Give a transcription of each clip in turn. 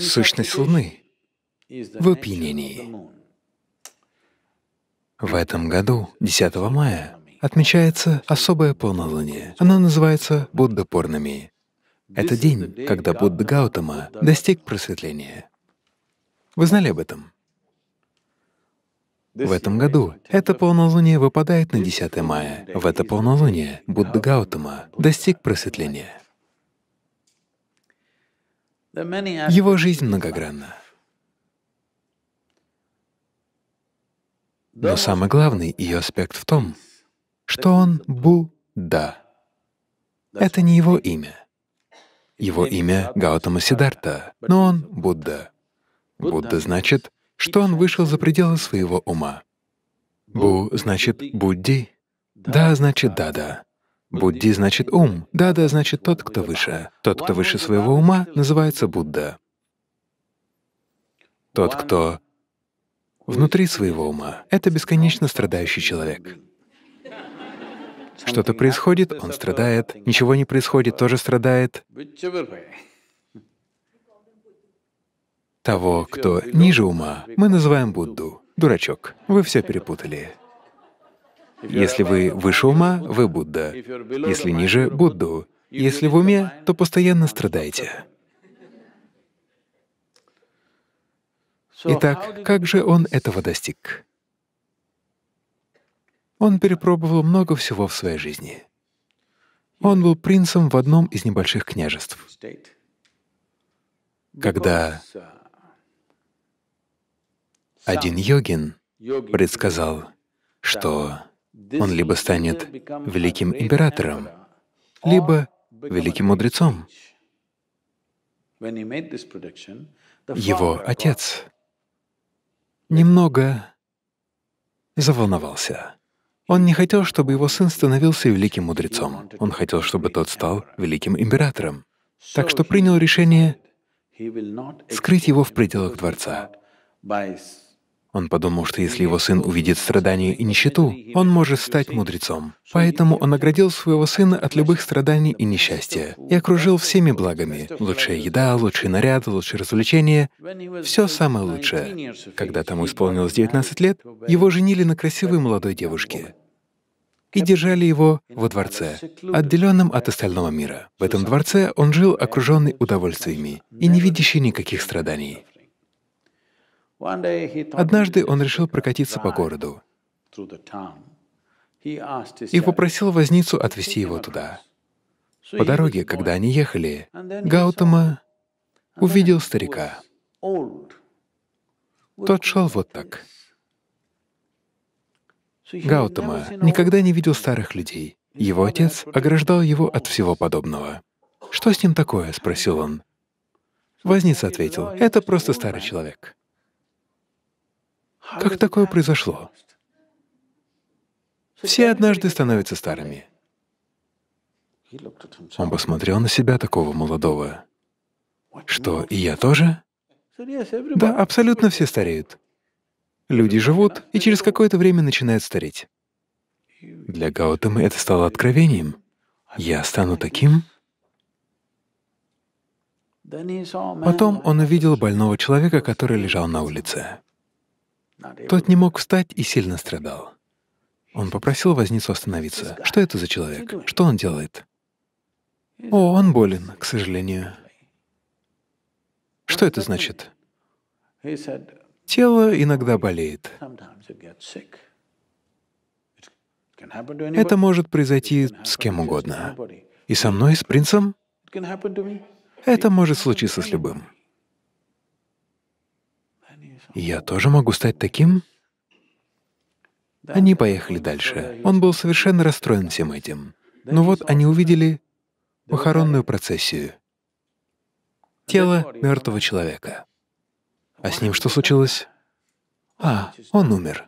сущность Луны в опьянении. В этом году, 10 мая, отмечается особая полнолуние. Она называется Будда Пурнами. Это день, когда Будда Гаутама достиг просветления. Вы знали об этом? В этом году это полнолуние выпадает на 10 мая. В это полнолуние Будда Гаутама достиг просветления. Его жизнь многогранна. Но самый главный ее аспект в том, что он Будда. Это не его имя. Его имя — Гаутама Сиддхартха, но он — Будда. Будда значит, что он вышел за пределы своего ума. Бу значит Будди, Да значит Дада. Будди значит ум, Дада значит тот, кто выше. Тот, кто выше своего ума, называется Будда. Тот, кто внутри своего ума, — это бесконечно страдающий человек. Что-то происходит, он страдает, ничего не происходит, тоже страдает. Того, кто ниже ума, мы называем Будду. Дурачок, вы все перепутали. Если вы выше ума, вы Будда. Если ниже — Будду. Если в уме, то постоянно страдаете. Итак, как же он этого достиг? Он перепробовал много всего в своей жизни. Он был принцем в одном из небольших княжеств. Когда один йогин предсказал, что он либо станет великим императором, либо великим мудрецом. Его отец немного заволновался. Он не хотел, чтобы его сын становился великим мудрецом. Он хотел, чтобы тот стал великим императором. Так что принял решение скрыть его в пределах дворца. Он подумал, что если его сын увидит страдания и нищету, он может стать мудрецом. Поэтому он оградил своего сына от любых страданий и несчастья и окружил всеми благами. Лучшая еда, лучший наряд, лучшие развлечения — все самое лучшее. Когда тому исполнилось 19 лет, его женили на красивой молодой девушке и держали его во дворце, отделенном от остального мира. В этом дворце он жил, окруженный удовольствиями и не видящий никаких страданий. Однажды он решил прокатиться по городу и попросил возницу отвезти его туда. По дороге, когда они ехали, Гаутама увидел старика. Тот шел вот так. Гаутама никогда не видел старых людей. Его отец ограждал его от всего подобного. «Что с ним такое?» — спросил он. Возница ответил: «Это просто старый человек». Как такое произошло? Все однажды становятся старыми. Он посмотрел на себя, такого молодого. Что, и я тоже? Да, абсолютно все стареют. Люди живут и через какое-то время начинают стареть. Для Гаутамы это стало откровением. Я стану таким? Потом он увидел больного человека, который лежал на улице. Тот не мог встать и сильно страдал. Он попросил возницу остановиться. Что это за человек? Что он делает? О, он болен, к сожалению. Что это значит? Тело иногда болеет. Это может произойти с кем угодно. И со мной, с принцем? Это может случиться с любым. «Я тоже могу стать таким?» Они поехали дальше. Он был совершенно расстроен всем этим. Но вот они увидели похоронную процессию. Тело мертвого человека. А с ним что случилось? А, он умер.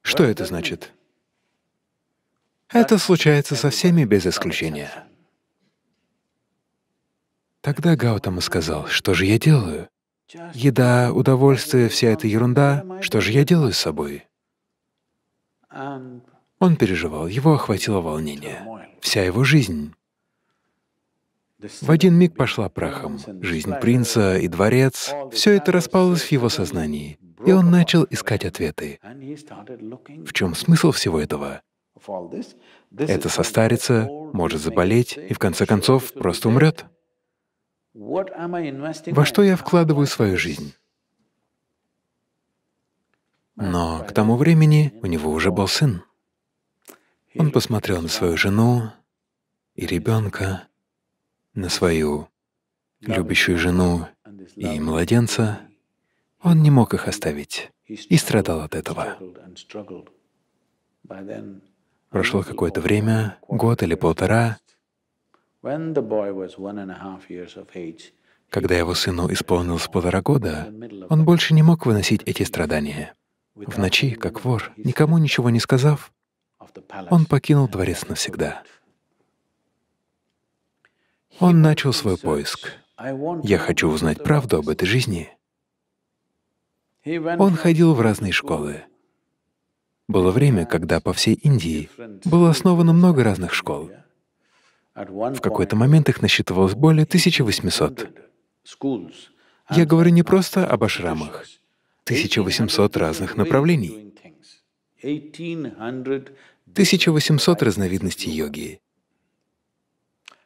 Что это значит? Это случается со всеми без исключения. Тогда Гаутама сказал: «Что же я делаю? Еда, удовольствие, вся эта ерунда. Что же я делаю с собой?» Он переживал, его охватило волнение. Вся его жизнь В один миг пошла прахом. Жизнь принца и дворец — все это распалось в его сознании, и он начал искать ответы. В чем смысл всего этого? Это состарится, может заболеть и в конце концов просто умрет. Во что я вкладываю свою жизнь? Но к тому времени у него уже был сын. Он посмотрел на свою жену и ребенка, на свою любящую жену и младенца. Он не мог их оставить и страдал от этого. Прошло какое-то время, год или полтора, когда его сыну исполнилось 1,5 года, он больше не мог выносить эти страдания. В ночи, как вор, никому ничего не сказав, он покинул дворец навсегда. Он начал свой поиск. «Я хочу узнать правду об этой жизни». Он ходил в разные школы. Было время, когда по всей Индии было основано много разных школ. В какой-то момент их насчитывалось более 1800. Я говорю не просто об ашрамах. 1800 разных направлений. 1800 разновидностей йоги.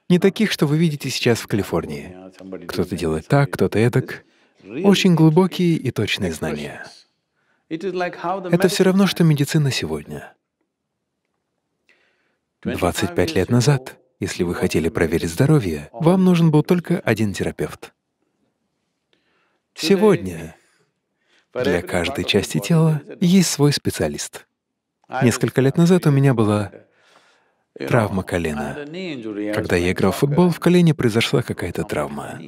Не таких, что вы видите сейчас в Калифорнии. Кто-то делает так, кто-то эдак. Очень глубокие и точные знания. Это все равно, что медицина сегодня. 25 лет назад, если вы хотели проверить здоровье, вам нужен был только один терапевт. Сегодня для каждой части тела есть свой специалист. Несколько лет назад у меня была травма колена. Когда я играл в футбол, в колене произошла какая-то травма.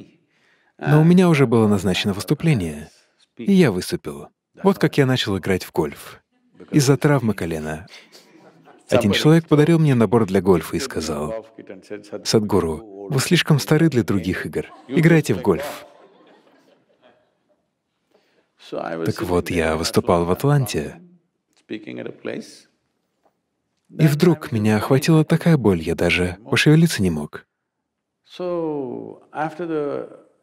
Но у меня уже было назначено выступление, и я выступил. Вот как я начал играть в гольф. Из-за травмы колена. Один человек подарил мне набор для гольфа и сказал: «Садгуру, вы слишком стары для других игр. Играйте в гольф». Так вот, я выступал в Атланте, и вдруг меня охватила такая боль, я даже пошевелиться не мог.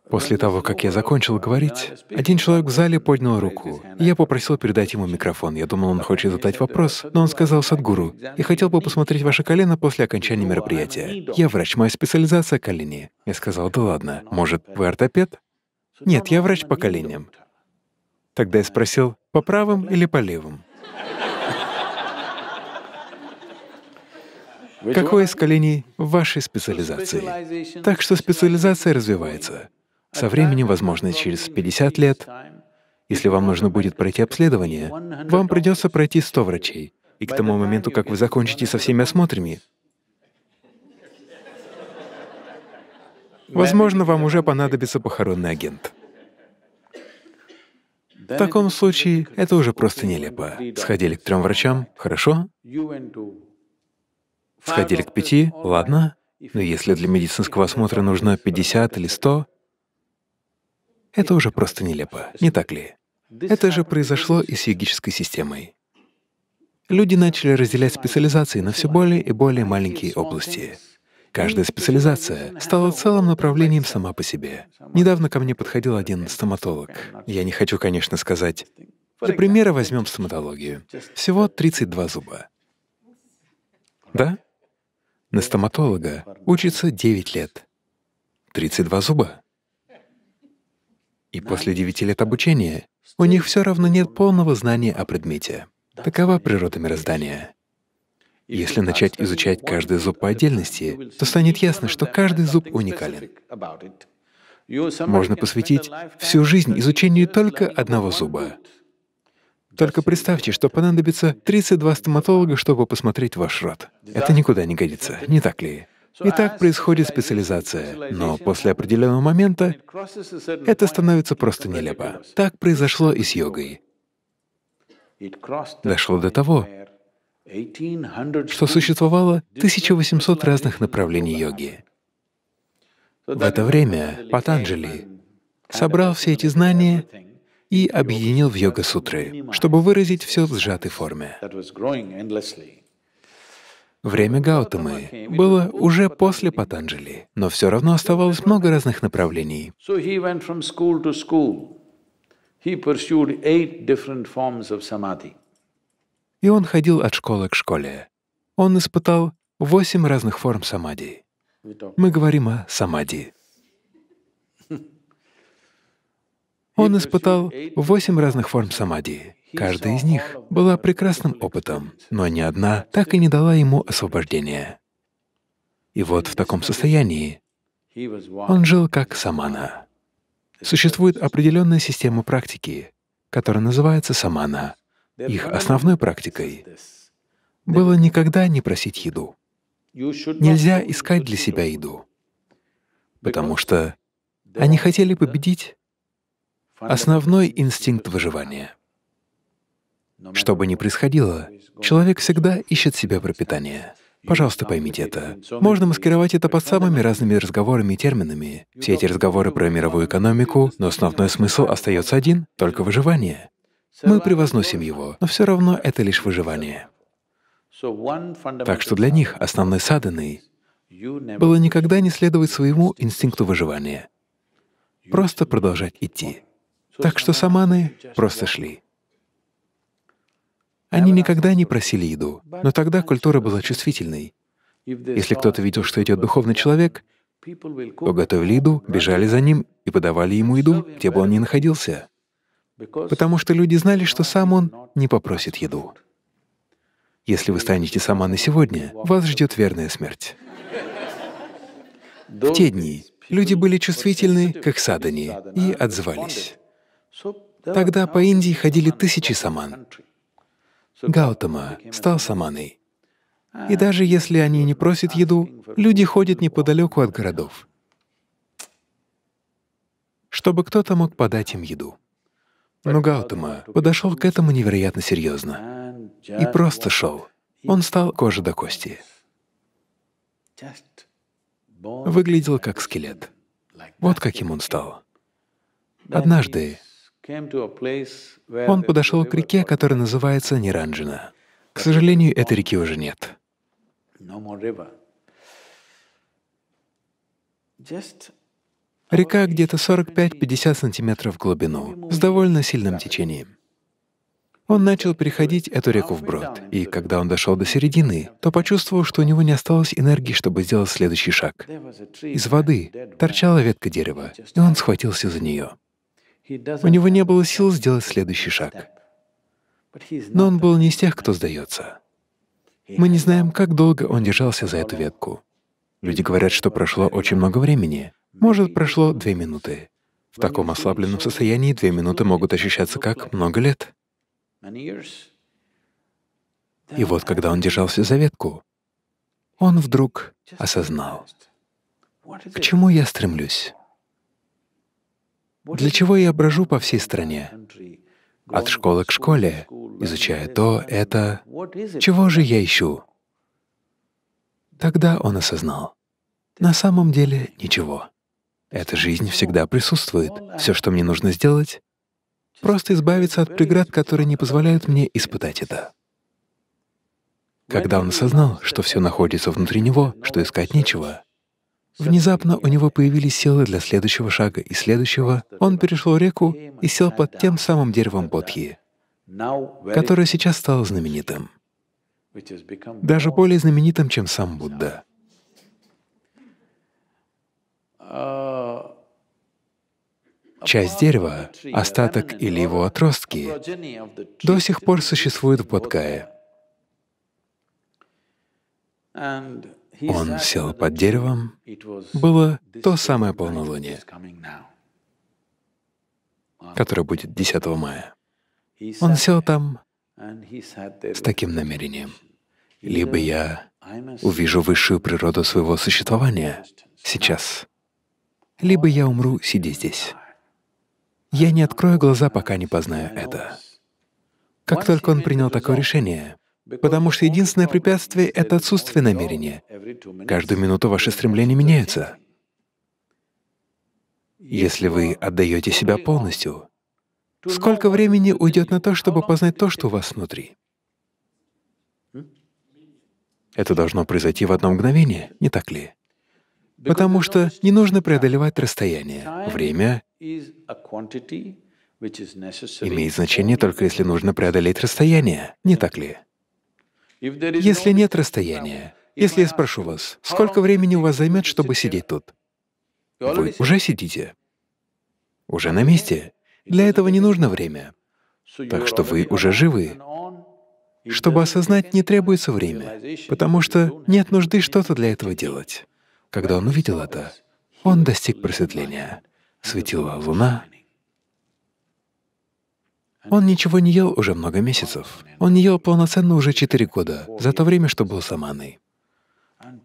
После того, как я закончил говорить, один человек в зале поднял руку, и я попросил передать ему микрофон. Я думал, он хочет задать вопрос, но он сказал: «Садгуру, я хотел бы посмотреть ваше колено после окончания мероприятия. Я врач, моя специализация — колени». Я сказал: «Да ладно, может, вы ортопед?» «Нет, я врач по коленям». Тогда я спросил: «По правым или по левым?» Какое из коленей в вашей специализации? Так что специализация развивается. Со временем, возможно, через 50 лет, если вам нужно будет пройти обследование, вам придется пройти 100 врачей. И к тому моменту, как вы закончите со всеми осмотрами, возможно, вам уже понадобится похоронный агент. В таком случае это уже просто нелепо. Сходили к 3 врачам, хорошо? Сходили к 5, ладно? Но если для медицинского осмотра нужно 50 или 100, это уже просто нелепо, не так ли? Это же произошло и с йогической системой. Люди начали разделять специализации на все более и более маленькие области. Каждая специализация стала целым направлением сама по себе. Недавно ко мне подходил один стоматолог. Я не хочу, конечно, сказать. Для примера возьмем стоматологию. Всего 32 зуба. Да? На стоматолога учится 9 лет. 32 зуба. И после 9 лет обучения у них все равно нет полного знания о предмете. Такова природа мироздания. Если начать изучать каждый зуб по отдельности, то станет ясно, что каждый зуб уникален. Можно посвятить всю жизнь изучению только одного зуба. Только представьте, что понадобится 32 стоматолога, чтобы посмотреть ваш рот. Это никуда не годится, не так ли? И так происходит специализация, но после определенного момента это становится просто нелепо. Так произошло и с йогой. Дошло до того, что существовало 1800 разных направлений йоги. В это время Патанджали собрал все эти знания и объединил в йога-сутры, чтобы выразить все в сжатой форме. Время Гаутамы было уже после Патанджали, но все равно оставалось много разных направлений. И он ходил от школы к школе. Он испытал 8 разных форм самадхи. Мы говорим о самадхи. Он испытал 8 разных форм самадхи. Каждая из них была прекрасным опытом, но ни одна так и не дала ему освобождения. И вот в таком состоянии он жил как самана. Существует определенная система практики, которая называется самана. Их основной практикой было никогда не просить еду. Нельзя искать для себя еду, потому что они хотели победить основной инстинкт выживания. Что бы ни происходило, человек всегда ищет себе пропитание. Пожалуйста, поймите это. Можно маскировать это под самыми разными разговорами и терминами. Все эти разговоры про мировую экономику, но основной смысл остается один — только выживание. Мы превозносим его, но все равно это лишь выживание. Так что для них основной садханой было никогда не следовать своему инстинкту выживания, просто продолжать идти. Так что саманы просто шли. Они никогда не просили еду, но тогда культура была чувствительной. Если кто-то видел, что идет духовный человек, то готовили еду, бежали за ним и подавали ему еду, где бы он ни находился, потому что люди знали, что сам он не попросит еду. Если вы станете саманой сегодня, вас ждет верная смерть. В те дни люди были чувствительны к их садхане и отзывались. Тогда по Индии ходили тысячи саман. Гаутама стал саманой. И даже если они не просят еду, люди ходят неподалеку от городов, чтобы кто-то мог подать им еду. Но Гаутама подошел к этому невероятно серьезно и просто шел. Он стал кожей до кости. Выглядел как скелет. Вот каким он стал. Однажды он подошел к реке, которая называется Ниранджана. К сожалению, этой реки уже нет. Река где-то 45-50 сантиметров в глубину, с довольно сильным течением. Он начал переходить эту реку вброд, и когда он дошел до середины, то почувствовал, что у него не осталось энергии, чтобы сделать следующий шаг. Из воды торчала ветка дерева, и он схватился за нее. У него не было сил сделать следующий шаг. Но он был не из тех, кто сдается. Мы не знаем, как долго он держался за эту ветку. Люди говорят, что прошло очень много времени. Может, прошло 2 минуты. В таком ослабленном состоянии 2 минуты могут ощущаться как много лет. И вот, когда он держался за ветку, он вдруг осознал, к чему я стремлюсь. Для чего я брожу по всей стране, от школы к школе, изучая то, это, чего же я ищу? Тогда он осознал, на самом деле ничего. Эта жизнь всегда присутствует. Все, что мне нужно сделать, просто избавиться от преград, которые не позволяют мне испытать это. Когда он осознал, что все находится внутри него, что искать нечего, внезапно у него появились силы для следующего шага и следующего. Он перешел реку и сел под тем самым деревом Бодхи, которое сейчас стало знаменитым, даже более знаменитым, чем сам Будда. Часть дерева, остаток или его отростки, до сих пор существует в Бодхайе. Он сел под деревом. Было то самое полнолуние, которое будет 10 мая. Он сел там с таким намерением. Либо я увижу высшую природу своего существования сейчас, либо я умру, сидя здесь. Я не открою глаза, пока не познаю это. Как только он принял такое решение, потому что единственное препятствие — это отсутствие намерения. Каждую минуту ваши стремления меняются. Если вы отдаете себя полностью, сколько времени уйдет на то, чтобы познать то, что у вас внутри? Это должно произойти в одно мгновение, не так ли? Потому что не нужно преодолевать расстояние. Время имеет значение только если нужно преодолеть расстояние, не так ли? Если нет расстояния, если я спрошу вас, сколько времени у вас займет, чтобы сидеть тут? Вы уже сидите, уже на месте. Для этого не нужно время. Так что вы уже живы. Чтобы осознать, не требуется время, потому что нет нужды что-то для этого делать. Когда он увидел это, он достиг просветления. Светила луна. Он ничего не ел уже много месяцев. Он не ел полноценно уже 4 года, за то время, что был саманой.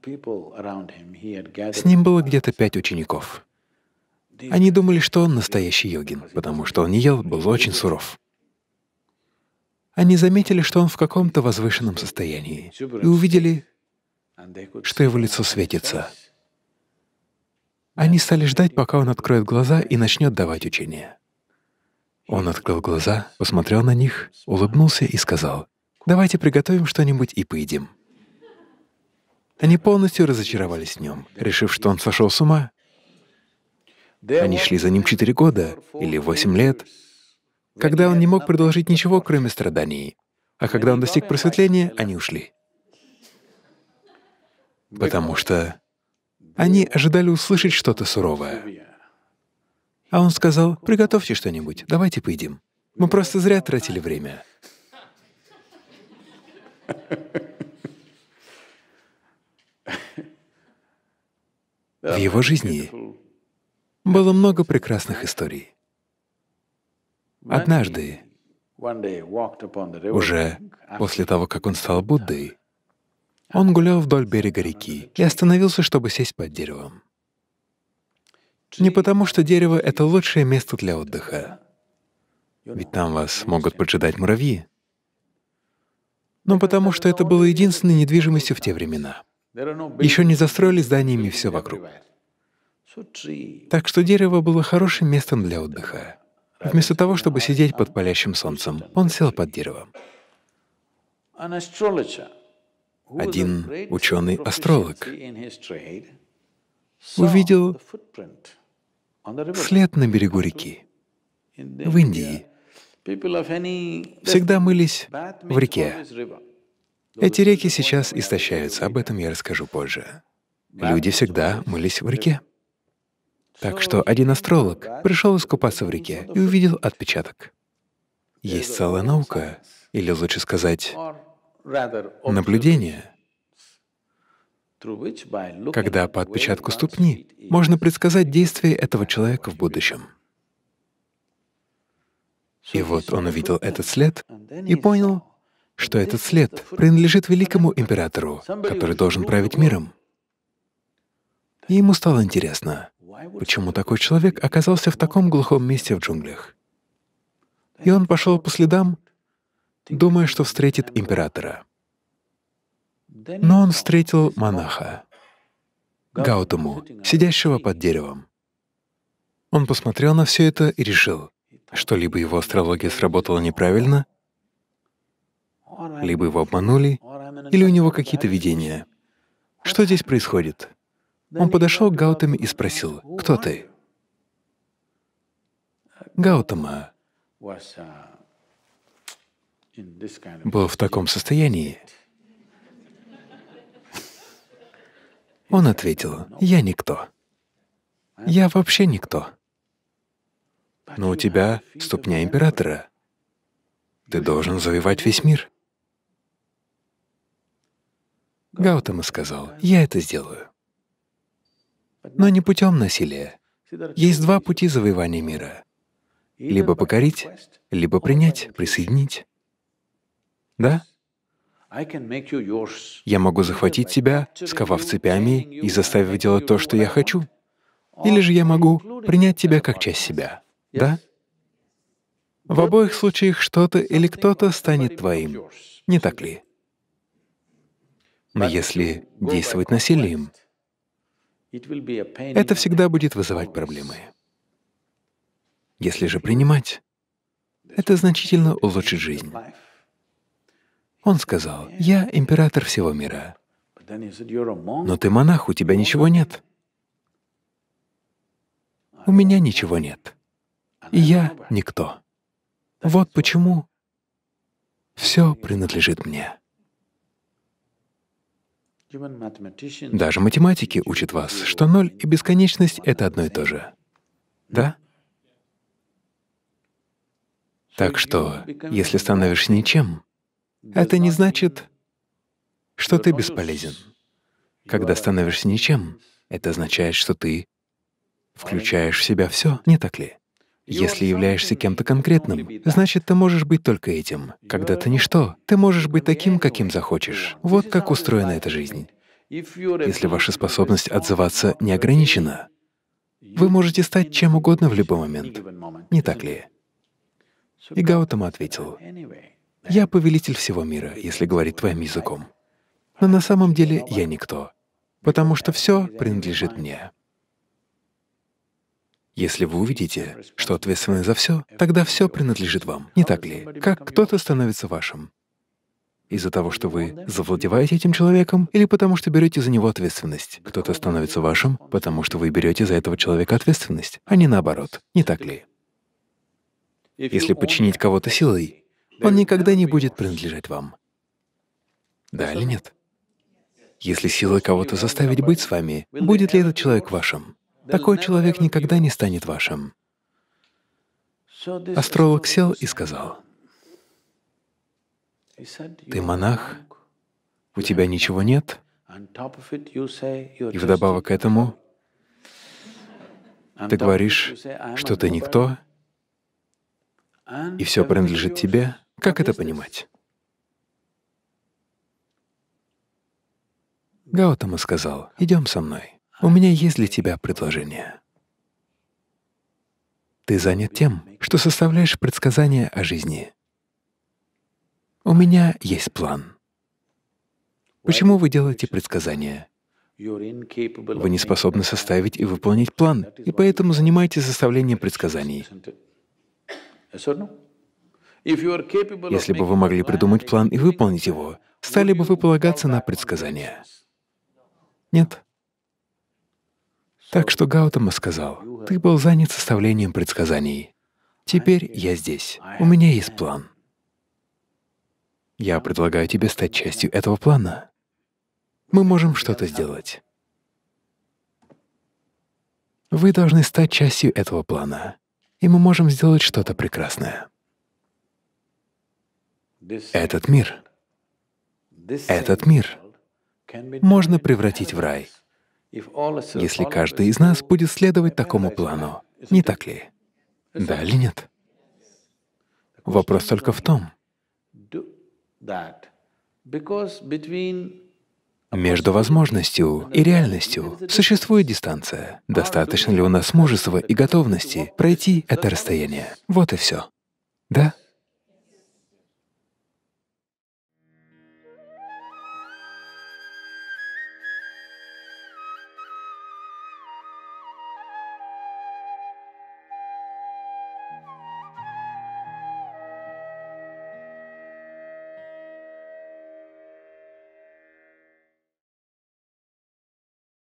С ним было где-то 5 учеников. Они думали, что он настоящий йогин, потому что он не ел, был очень суров. Они заметили, что он в каком-то возвышенном состоянии, и увидели, что его лицо светится. Они стали ждать, пока он откроет глаза и начнет давать учение. Он открыл глаза, посмотрел на них, улыбнулся и сказал: «Давайте приготовим что-нибудь и поедим». Они полностью разочаровались в нем, решив, что он сошел с ума. Они шли за ним 4 года или 8 лет, когда он не мог предложить ничего, кроме страданий. А когда он достиг просветления, они ушли. Потому что они ожидали услышать что-то суровое. А он сказал: «Приготовьте что-нибудь, давайте поедим. Мы просто зря тратили время». В его жизни было много прекрасных историй. Однажды, уже после того, как он стал Буддой, он гулял вдоль берега реки и остановился, чтобы сесть под деревом. Не потому, что дерево — это лучшее место для отдыха, ведь там вас могут поджидать муравьи, но потому, что это было единственной недвижимостью в те времена. Еще не застроили зданиями все вокруг. Так что дерево было хорошим местом для отдыха. Вместо того, чтобы сидеть под палящим солнцем, он сел под деревом. Один ученый-астролог увидел след на берегу реки. В Индии всегда мылись в реке. Эти реки сейчас истощаются, об этом я расскажу позже. Люди всегда мылись в реке. Так что один астролог пришел искупаться в реке и увидел отпечаток. Есть целая наука, или лучше сказать, наблюдение, когда по отпечатку ступни можно предсказать действия этого человека в будущем. И вот он увидел этот след и понял, что этот след принадлежит великому императору, который должен править миром. И ему стало интересно, почему такой человек оказался в таком глухом месте в джунглях. И он пошел по следам, думая, что встретит императора. Но он встретил монаха, Гаутаму, сидящего под деревом. Он посмотрел на все это и решил, что либо его астрология сработала неправильно, либо его обманули, или у него какие-то видения. Что здесь происходит? Он подошел к Гаутаме и спросил: «Кто ты?» Гаутама был в таком состоянии. Он ответил: «Я никто. Я вообще никто. Но у тебя ступня императора. Ты должен завоевать весь мир». Гаутама сказал: «Я это сделаю. Но не путем насилия. Есть 2 пути завоевания мира. Либо покорить, либо принять, присоединить. Да? Я могу захватить тебя, сковав цепями и заставив делать то, что я хочу. Или же я могу принять тебя как часть себя. Да? В обоих случаях что-то или кто-то станет твоим. Не так ли? Но если действовать насилием, это всегда будет вызывать проблемы. Если же принимать, это значительно улучшит жизнь». Он сказал: «Я император всего мира. Но ты монах, у тебя ничего нет. У меня ничего нет. И я никто. Вот почему все принадлежит мне. Даже математики учат вас, что ноль и бесконечность — это одно и то же. Да? Так что, если становишься ничем, это не значит, что ты бесполезен. Когда становишься ничем, это означает, что ты включаешь в себя все, не так ли? Если являешься кем-то конкретным, значит, ты можешь быть только этим. Когда ты ничто, ты можешь быть таким, каким захочешь. Вот как устроена эта жизнь. Если ваша способность отзываться не ограничена, вы можете стать чем угодно в любой момент. Не так ли? И Гаутама ответил: «Я повелитель всего мира, если говорить твоим языком. Но на самом деле я никто, потому что все принадлежит мне». Если вы увидите, что ответственны за все, тогда все принадлежит вам. Не так ли? Как кто-то становится вашим? Из-за того, что вы завладеваете этим человеком, или потому что берете за него ответственность? Кто-то становится вашим, потому что вы берете за этого человека ответственность, а не наоборот. Не так ли? Если подчинить кого-то силой, он никогда не будет принадлежать вам. Да или нет? Если силой кого-то заставить быть с вами, будет ли этот человек вашим? Такой человек никогда не станет вашим. Астролог сел и сказал: «Ты монах, у тебя ничего нет, и вдобавок к этому ты говоришь, что ты никто, и все принадлежит тебе. Как это понимать?» Гаутама сказал: «Идем со мной. У меня есть для тебя предложение. Ты занят тем, что составляешь предсказания о жизни. У меня есть план. Почему вы делаете предсказания? Вы не способны составить и выполнить план, и поэтому занимаетесь составлением предсказаний. Если бы вы могли придумать план и выполнить его, стали бы вы полагаться на предсказания? Нет?» Так что Гаутама сказал: «Ты был занят составлением предсказаний. Теперь я здесь. У меня есть план. Я предлагаю тебе стать частью этого плана. Мы можем что-то сделать. Вы должны стать частью этого плана, и мы можем сделать что-то прекрасное. Этот мир можно превратить в рай, если каждый из нас будет следовать такому плану. Не так ли? Да или нет? Вопрос только в том, между возможностью и реальностью существует дистанция. Достаточно ли у нас мужества и готовности пройти это расстояние? Вот и все. Да?